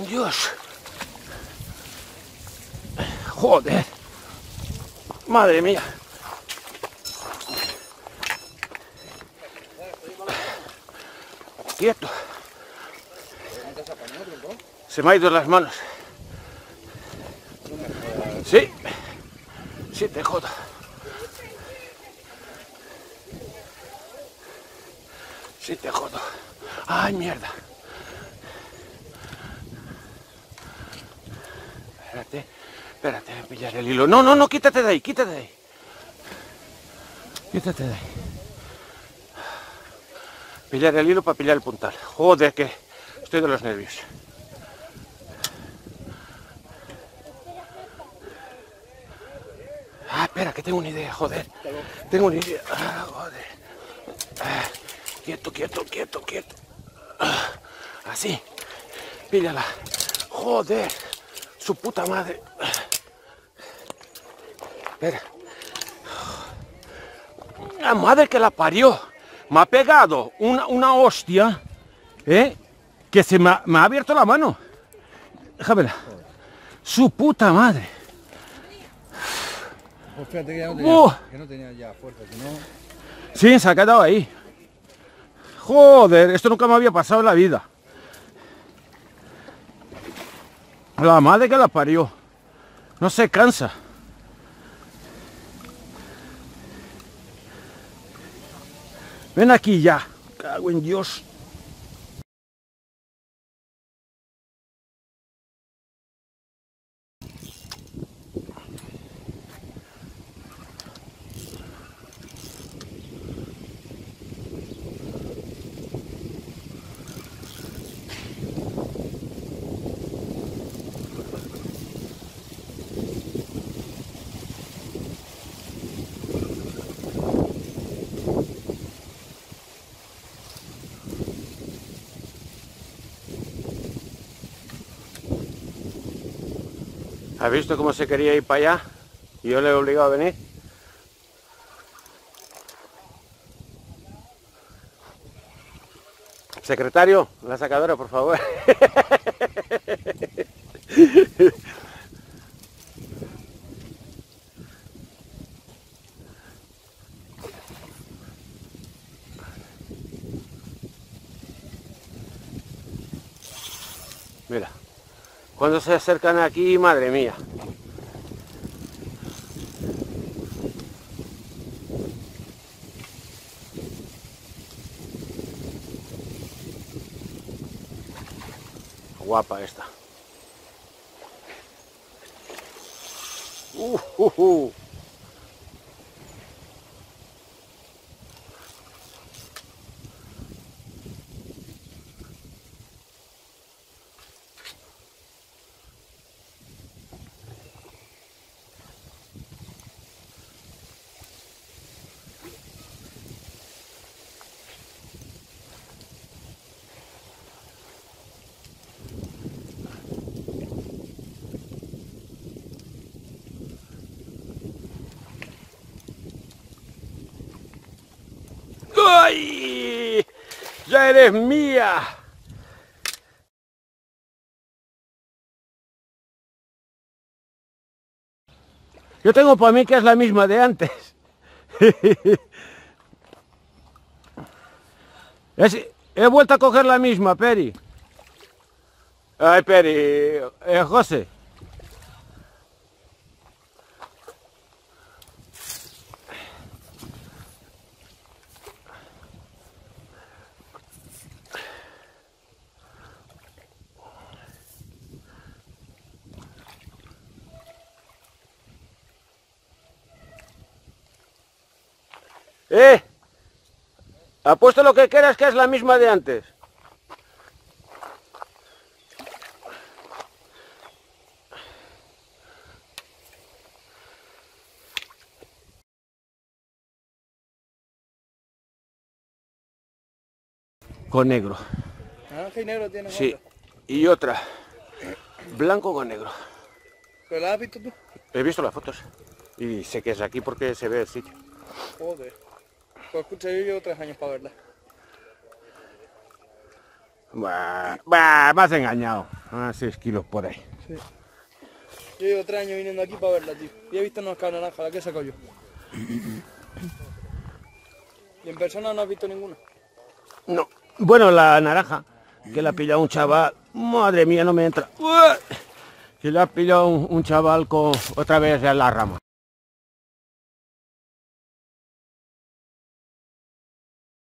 ¡Buen Dios! ¡Joder! ¡Madre mía! ¡Quieto! Se me ha ido en las manos. Sí. Sí, te jodo. Sí, te jodo. ¡Ay, mierda! Espérate, espérate, voy a pillar el hilo. No, no, no, quítate de ahí, quítate de ahí. Quítate de ahí. Pillar el hilo para pillar el puntal. Joder, que estoy de los nervios. Ah, espera, que tengo una idea, joder. Tengo una idea. Ah, joder. Ah, quieto, quieto, quieto, quieto. Ah, así. Píllala. Joder. Su puta madre. Espera. La madre que la parió. Me ha pegado una hostia, que me ha abierto la mano. Déjamela. Su puta madre. Pues fíjate que, no tenía ya fuerza, sino... Sí, se ha quedado ahí. Joder, esto nunca me había pasado en la vida. La madre que la parió. No se cansa. Ven aquí ya. Cago en Dios. ¿Has visto cómo se quería ir para allá? Y yo le he obligado a venir. Secretario, la sacadora, por favor. Mira. Cuando se acercan aquí, madre mía. Guapa esta. ¡Ay! ¡Ya eres mía! Yo tengo para mí que es la misma de antes. He vuelto a coger la misma, Peri. Ay, Peri. José. Apuesto lo que quieras que es la misma de antes. Con negro. Naranja y negro tiene. Sí, otra. Y otra. Blanco con negro. ¿Pero la has visto tú? He visto las fotos. Y sé que es aquí porque se ve el sitio. Joder. Pues escucha, yo llevo 3 años para verla. Bah, me has engañado. a 6 kilos por ahí. Sí. Yo llevo 3 años viniendo aquí para verla, tío. Y he visto unas cabras naranjas, la que he sacado yo. ¿Y en persona no has visto ninguna? No. Bueno, la naranja, que la ha pillado un chaval. Madre mía, no me entra. Que la ha pillado un chaval con otra vez en la rama.